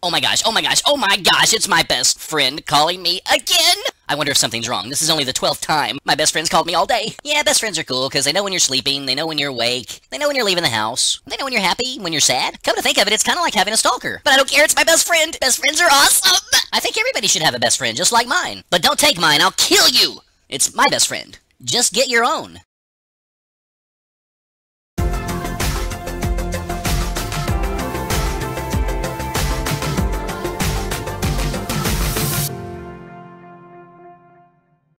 Oh my gosh, oh my gosh, oh my gosh, it's my best friend calling me again! I wonder if something's wrong. This is only the 12th time. My best friend's called me all day. Yeah, best friends are cool, because they know when you're sleeping, they know when you're awake, they know when you're leaving the house, they know when you're happy, when you're sad. Come to think of it, it's kind of like having a stalker. But I don't care, it's my best friend! Best friends are awesome! I think everybody should have a best friend, just like mine. But don't take mine, I'll kill you! It's my best friend. Just get your own.